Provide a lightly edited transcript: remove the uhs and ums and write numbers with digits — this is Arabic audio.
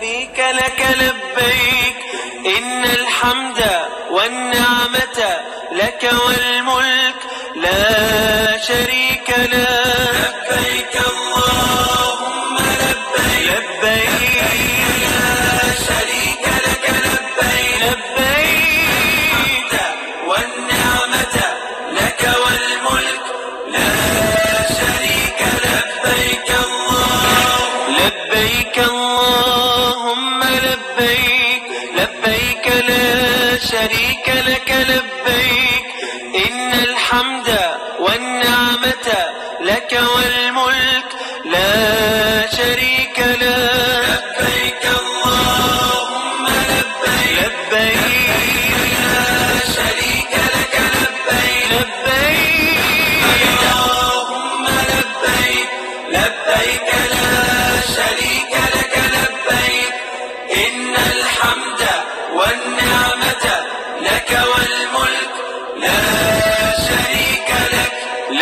شريك لك لبيك إن الحمد والنعمة لك والملك لا شريك لك لبيك اللهم لبيك لبيك لا شريك لك لبيك لبيك الحمد والنعمة لك والملك لا شريك لبيك اللهم لبيك اللهم لبيك لبيك لا شريك